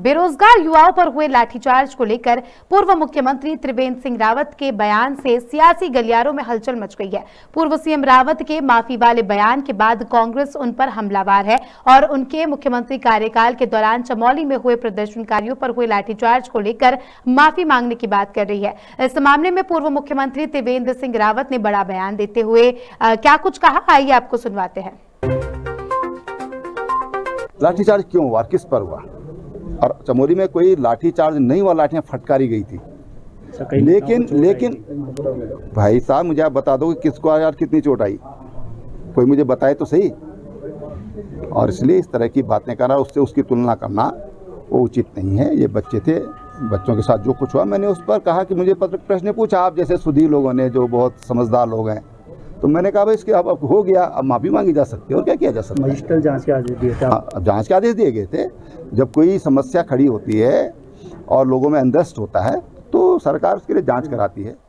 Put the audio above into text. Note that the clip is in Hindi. बेरोजगार युवाओं पर हुए लाठीचार्ज को लेकर पूर्व मुख्यमंत्री त्रिवेंद्र सिंह रावत के बयान से सियासी गलियारों में हलचल मच गई है। पूर्व सीएम रावत के माफी वाले बयान के बाद कांग्रेस उन पर हमलावर है और उनके मुख्यमंत्री कार्यकाल के दौरान चमोली में हुए प्रदर्शनकारियों पर हुए लाठीचार्ज को लेकर माफी मांगने की बात कर रही है। इस मामले में पूर्व मुख्यमंत्री त्रिवेंद्र सिंह रावत ने बड़ा बयान देते हुए क्या कुछ कहा, आइए आपको सुनवाते हैं। लाठीचार्ज क्यों हुआ, किस पर हुआ? और चमोली में कोई लाठी चार्ज नहीं हुआ, लाठियाँ फटकारी गई थी। लेकिन भाई साहब मुझे आप बता दो कि किसको यार कितनी चोट आई, कोई मुझे बताए तो सही। और इसलिए इस तरह की बातें करना, उससे उसकी तुलना करना वो उचित नहीं है। ये बच्चे थे, बच्चों के साथ जो कुछ हुआ मैंने उस पर कहा कि मुझे पत्र प्रश्न पूछा आप जैसे सुधीर लोगों ने, जो बहुत समझदार लोग हैं। तो मैंने कहा भाई इसके अब हो गया, अब माफ़ी मांगी जा सकती है और क्या किया जा सकता है। मजिस्ट्रेट जांच के आदेश दिए थे, अब जांच के आदेश दिए गए थे। जब कोई समस्या खड़ी होती है और लोगों में अंदस्त होता है तो सरकार उसके लिए जांच कराती है।